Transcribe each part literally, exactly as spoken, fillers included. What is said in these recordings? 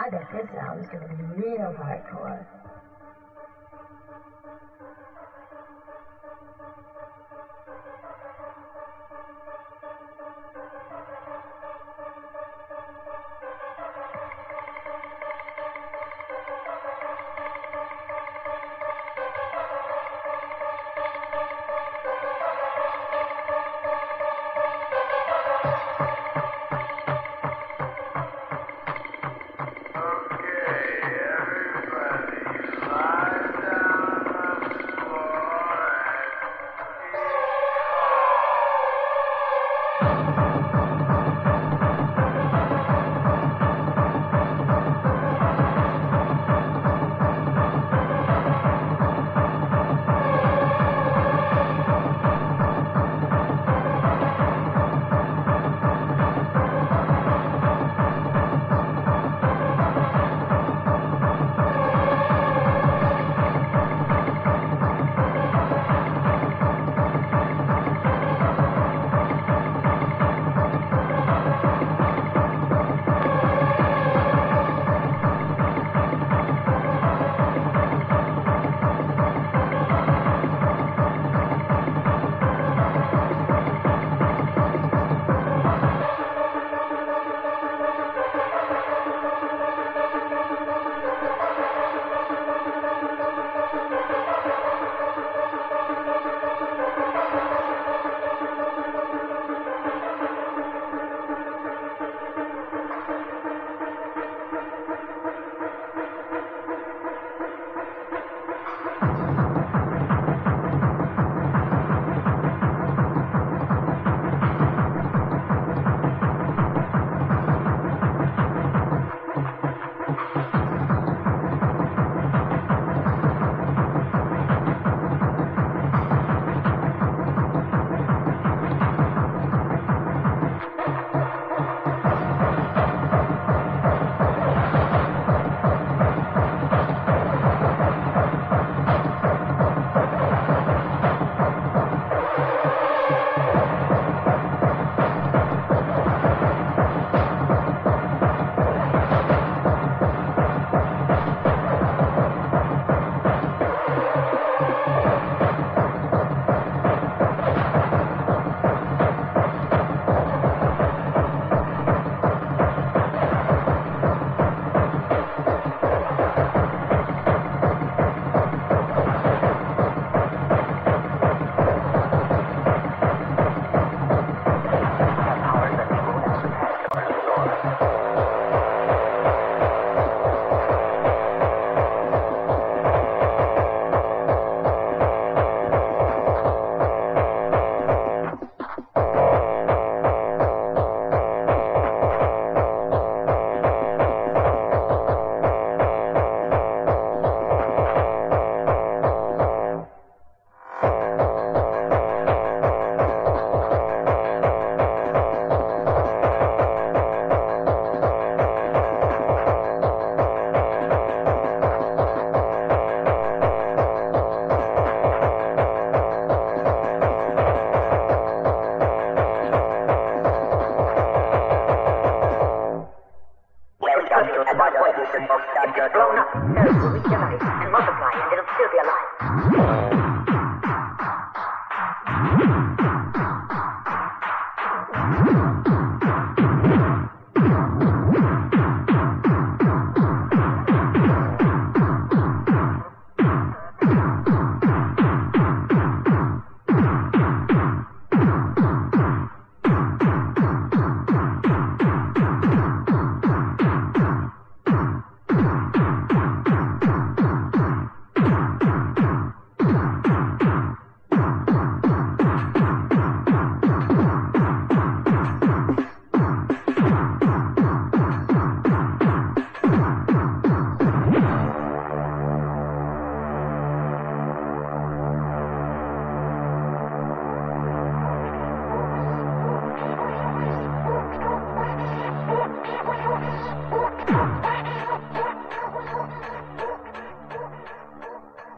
I bet this album's gonna be real hardcore.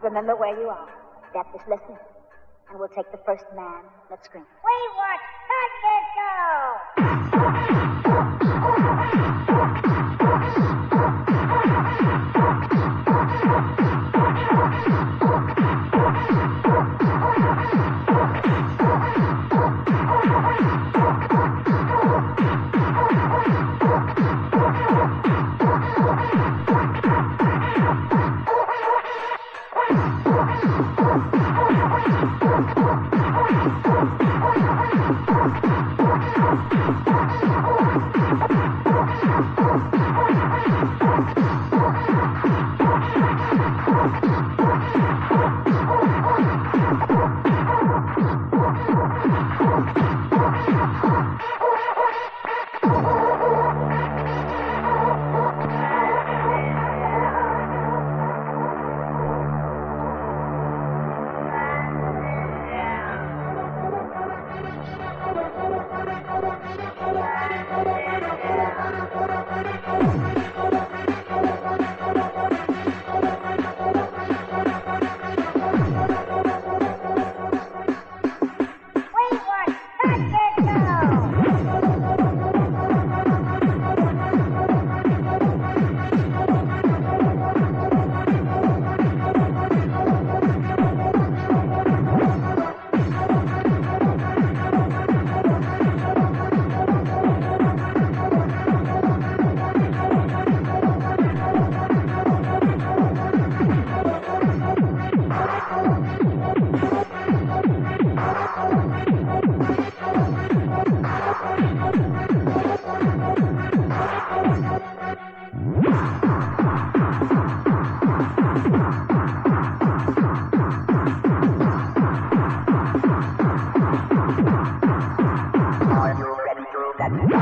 Remember where you are. Death is listening. And we'll take the first man. Let's scream. We want Thundergo! You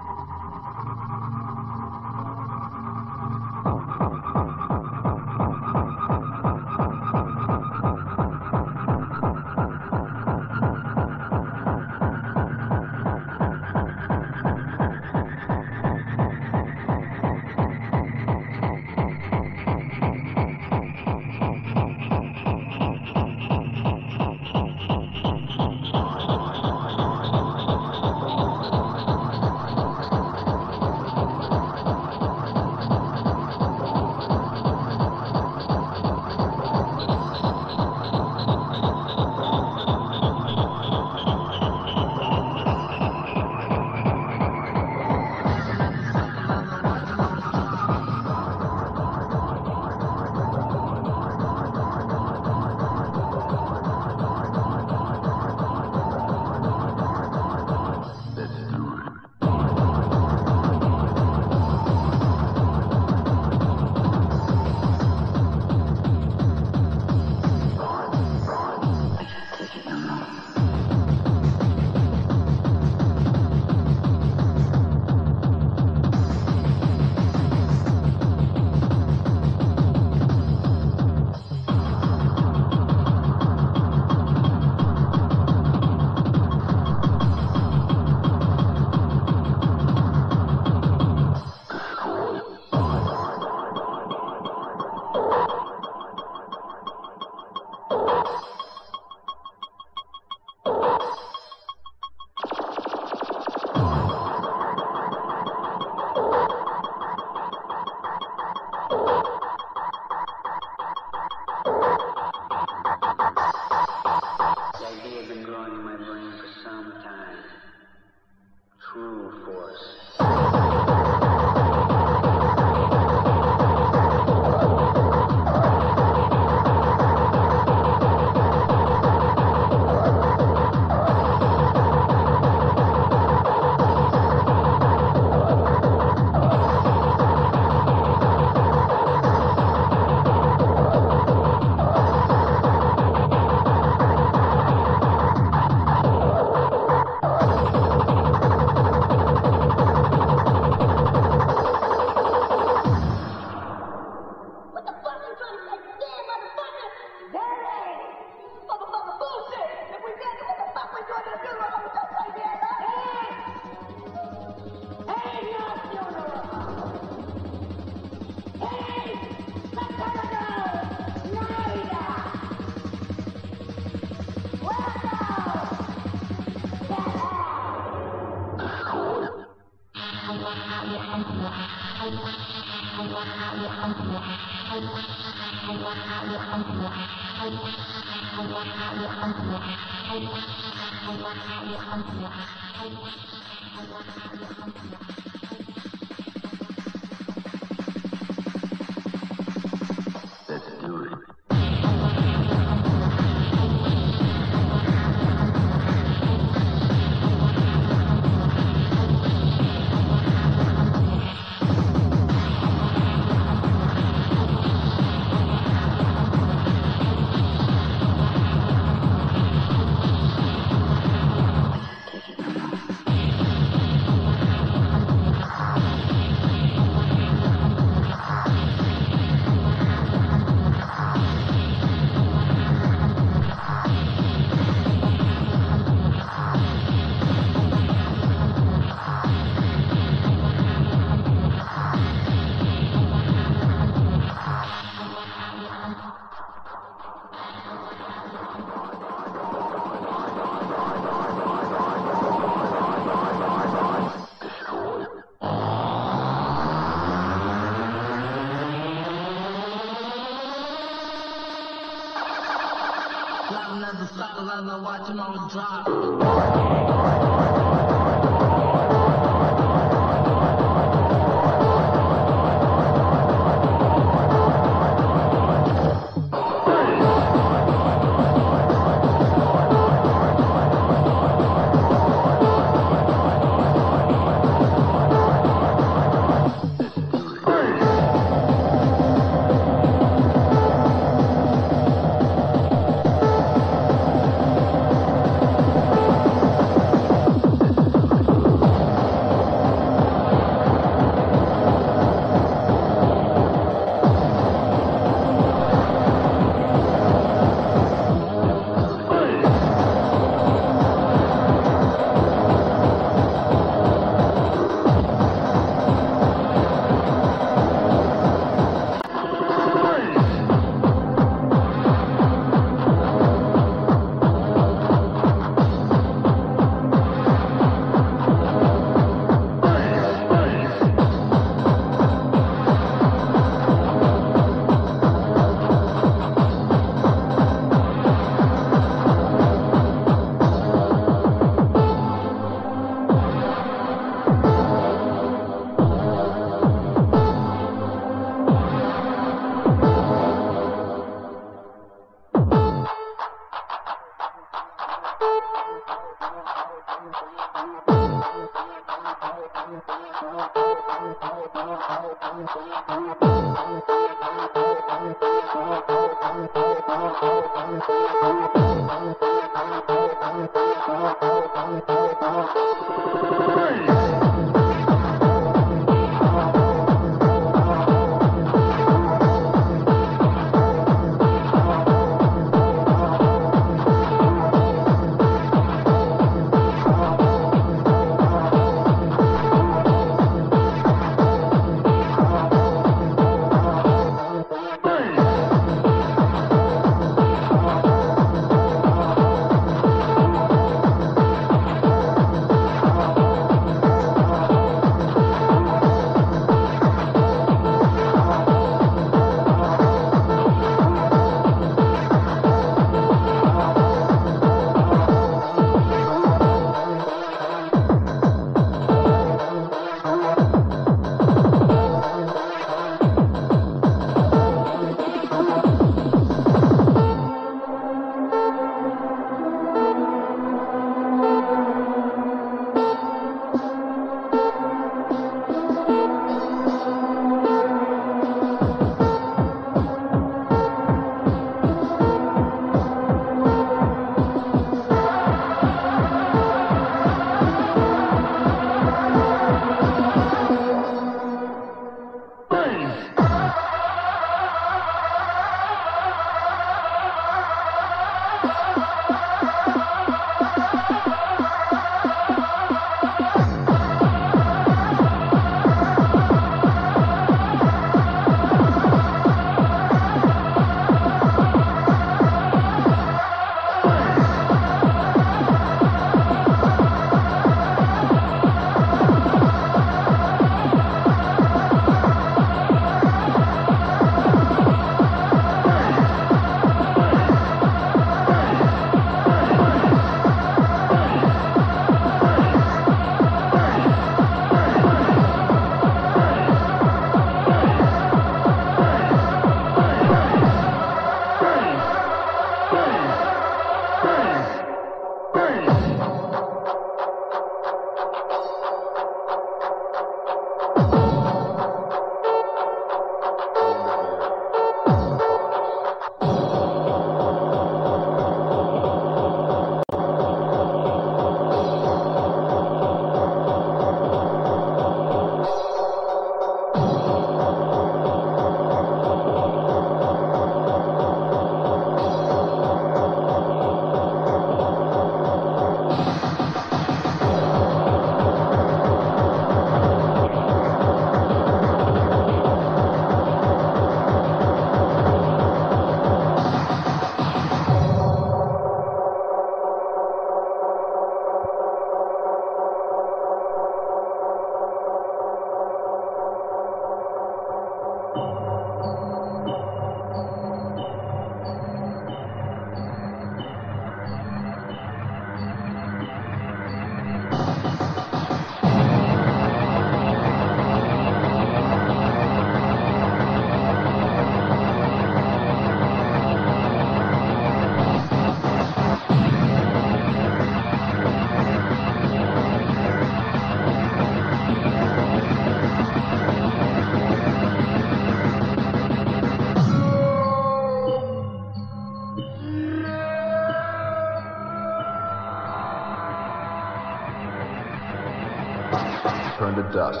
turn to dust.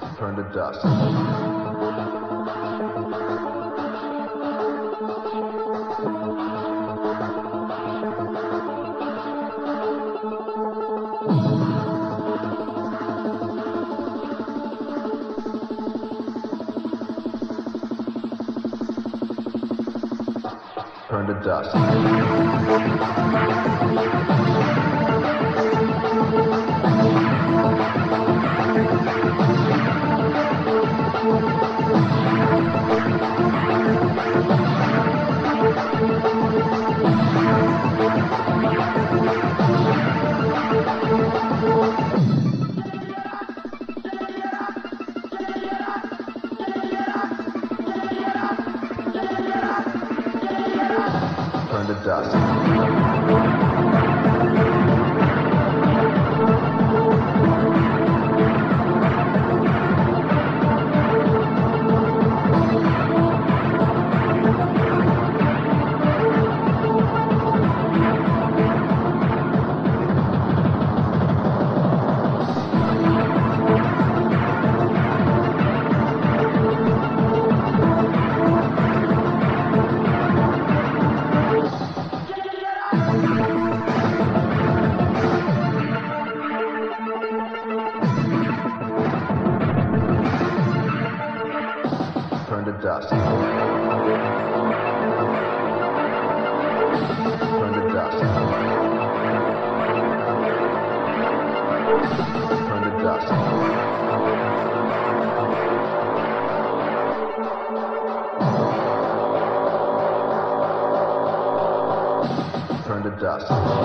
Turn to dust. Turn to dust. The dust. Dust. Turn to dust. Turn to dust. Turn to dust. Turn to dust.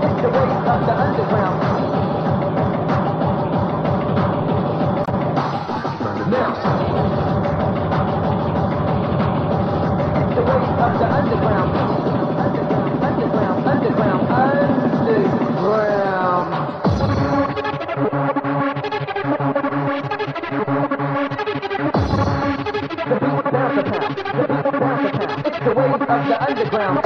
Now, it's the waste of the underground. Of the underground, underground, underground, underground, underground. It's the wave of the underground.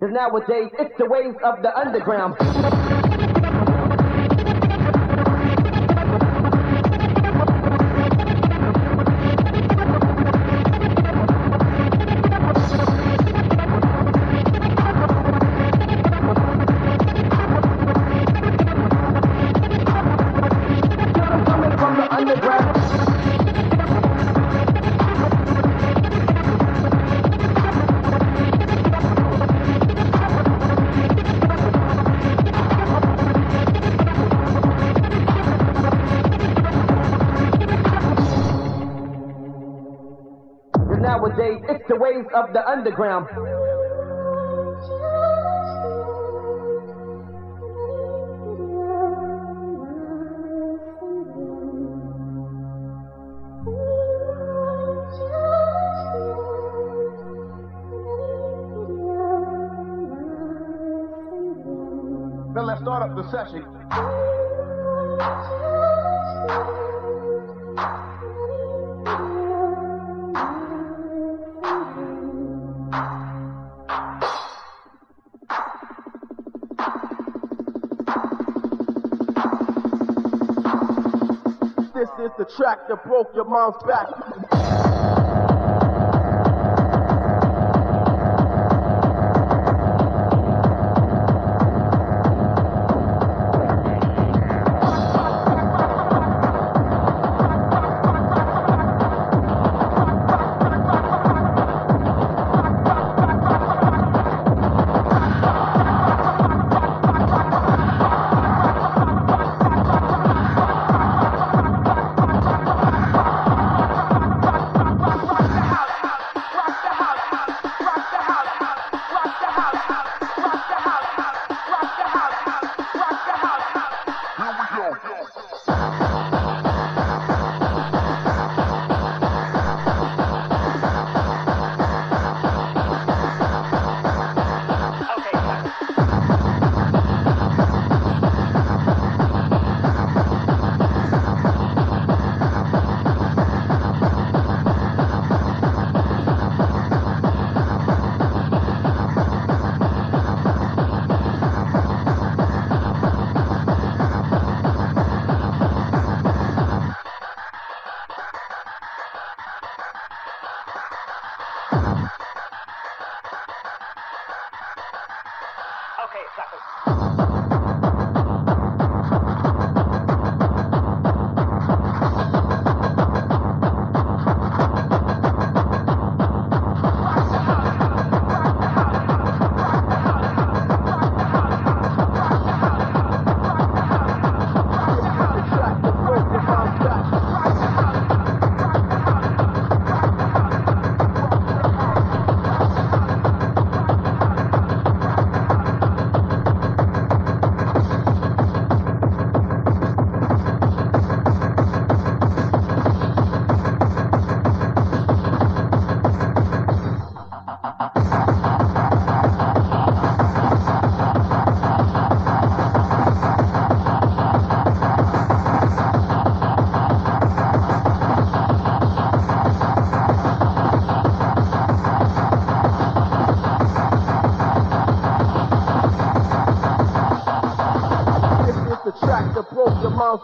Because nowadays, it's the wave of the underground. the ways of the underground. Then let's start up the session. This is the track that broke your mom's back.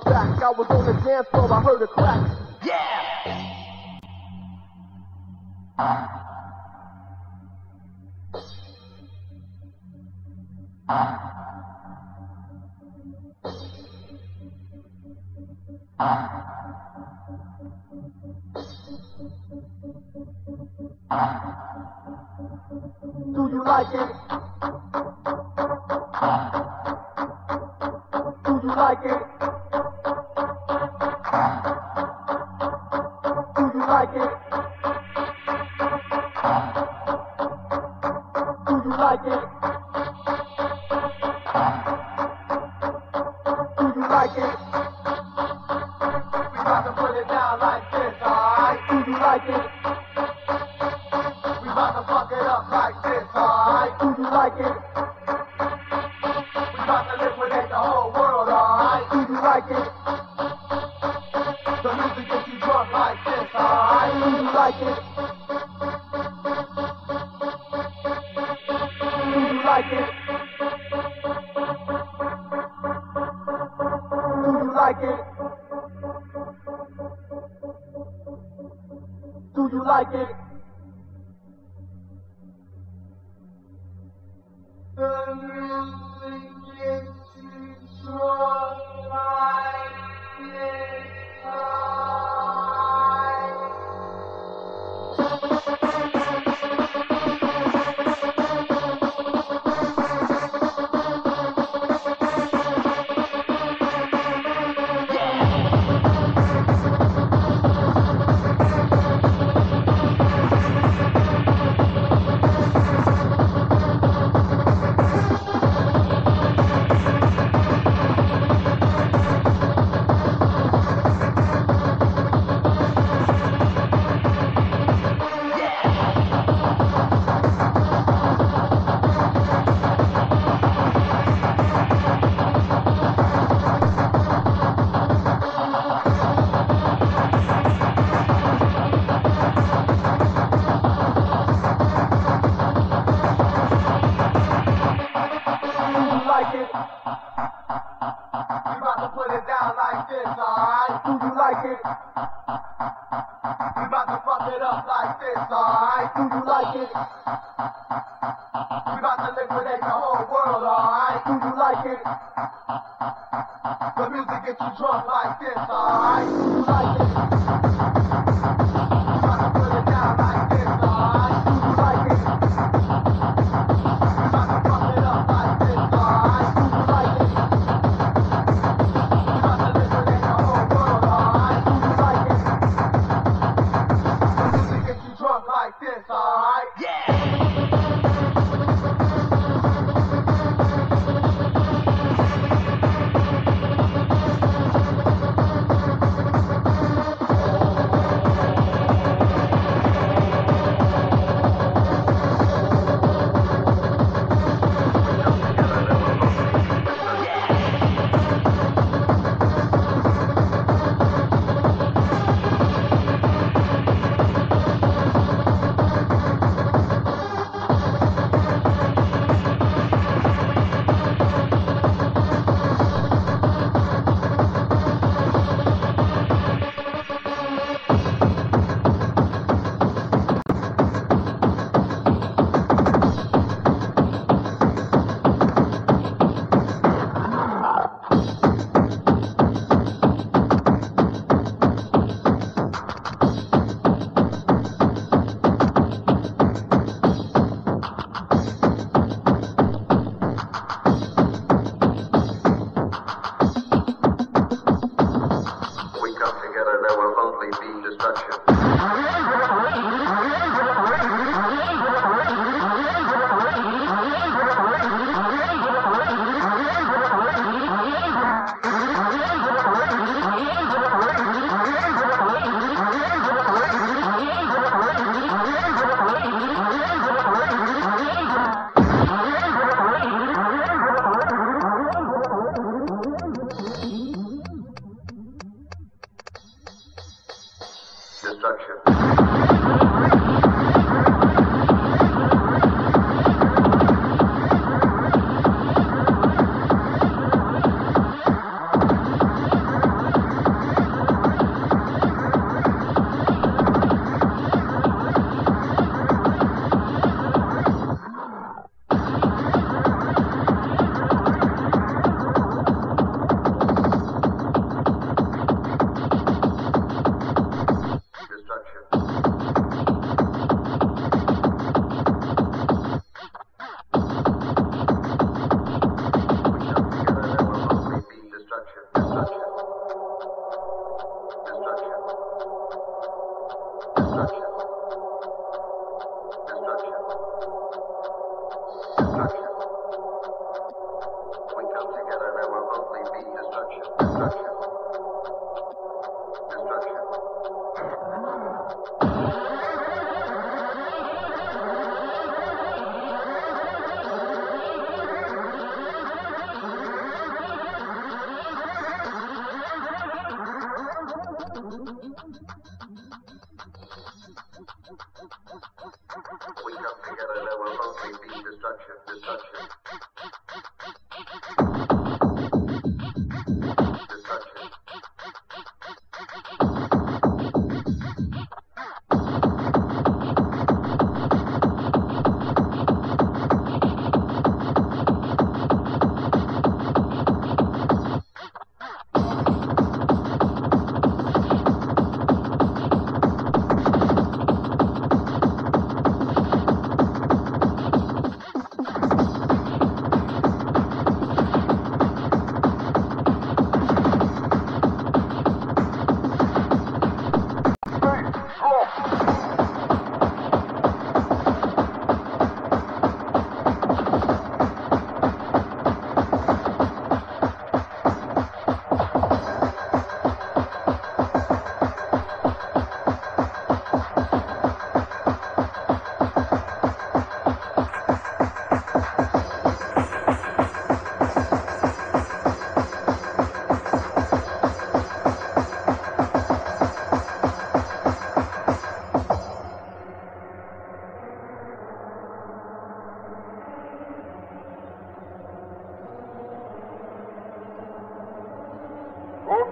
Back. I was on the dance floor, I heard a crack. Yeah! Do you like it? Do you like it? like this, alright? Do you like it? We about to fuck it up like this, alright? Do you like it? We about to liquidate the whole world, alright? Do you like it? The music gets you drunk like this, alright? Do you like it? We about to put it down like this, alright? Do you like it? We about to fuck it up like this, alright? Do you like it? Destruction.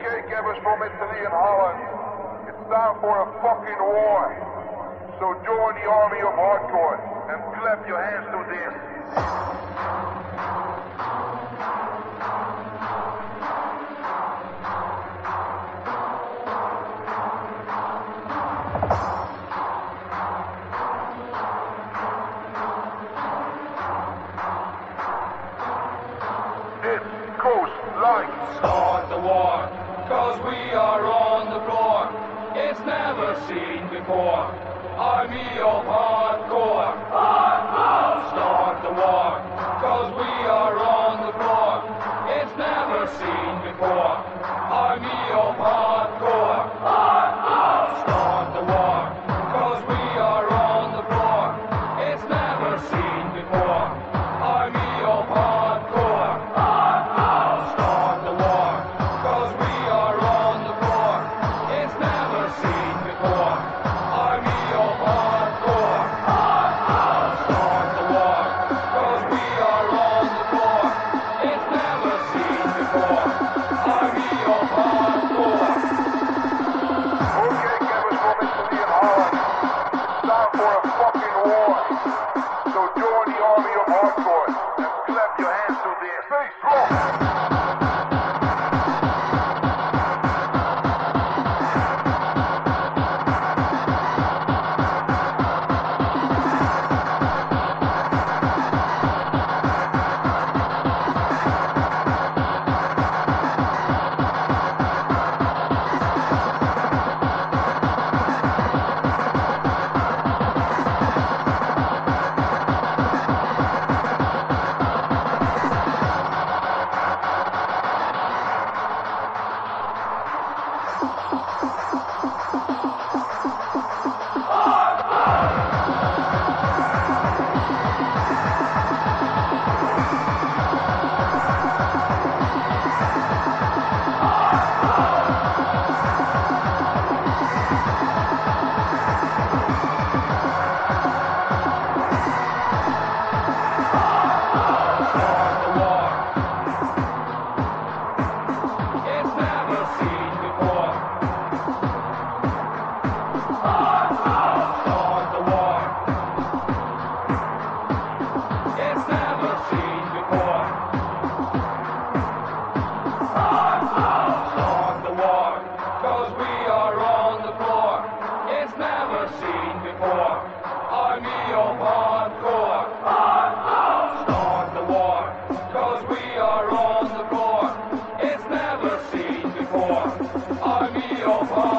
cake ever so much today in Holland. It's time for a fucking war. So join the army of hardcore and clap your hands to this. Start the war, cause we are on the floor. It's never seen before. Army of hardcore. Hardcore! Start the war, cause we are on the floor. It's never seen before. Army of hardcore. Hardcore! Start the war, cause we are on the floor. It's never seen before. Army of hardcore. Hardcore! Start Army of